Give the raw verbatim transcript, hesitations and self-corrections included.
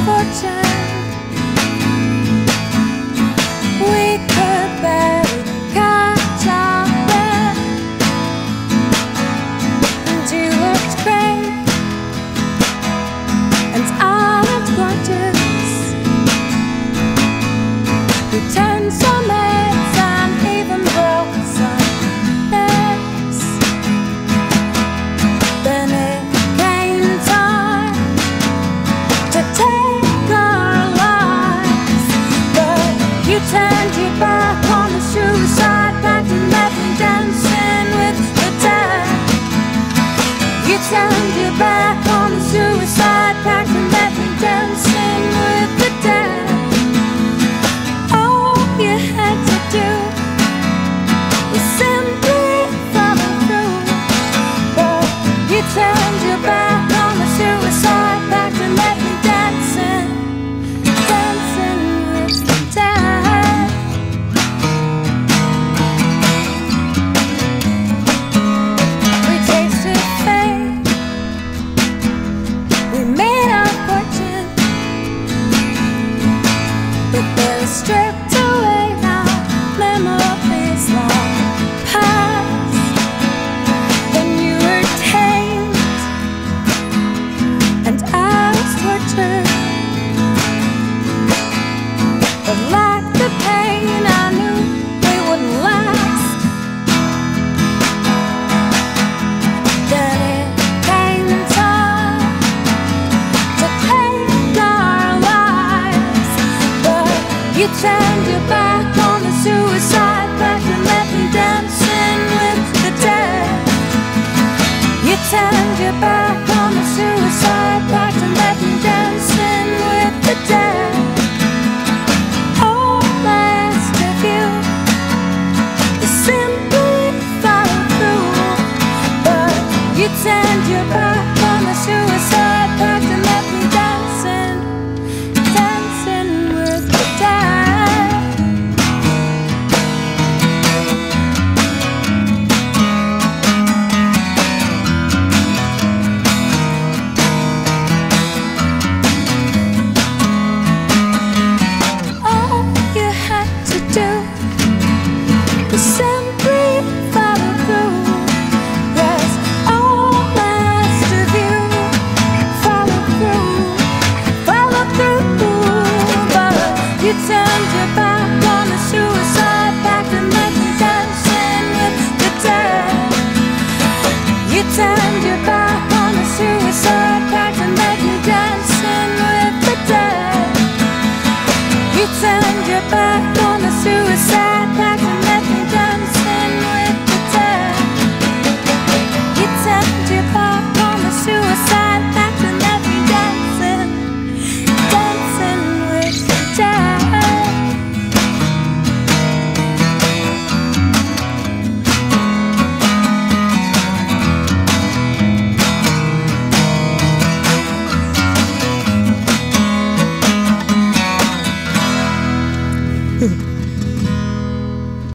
misfortune. We could barely catch our breath, and you looked great, and I looked gorgeous. We turned some heads and even broke some necks. Then it came time to take our lives, but you turned your back on the suicide pact and left me dancing with the dead. You turned your back on the suicide pact and left me dancing with the dead. All you had to do was simply follow through, but you turned your back on the suicide pact and left me dancing, dancing with the dead. We tasted fate, we made our fortune, but they're stripped away now. Memories long past. Then you were tamed, and I was tortured. But like the pain, I knew we wouldn't last. Then it came time to take our lives, but you turned your back on the suicide pact and left me dancing with the dead. You turned your back on the suicide pact and left me dancing with the dead. All last of you is simply follow through, but you turned your back on the suicide pact and left me dancing, dancing with the dead. All you had to do was simply follow through. Yes, all last of you follow through, follow through, but you turned your back on the suicide pact and left me dancing with the dead. You turned your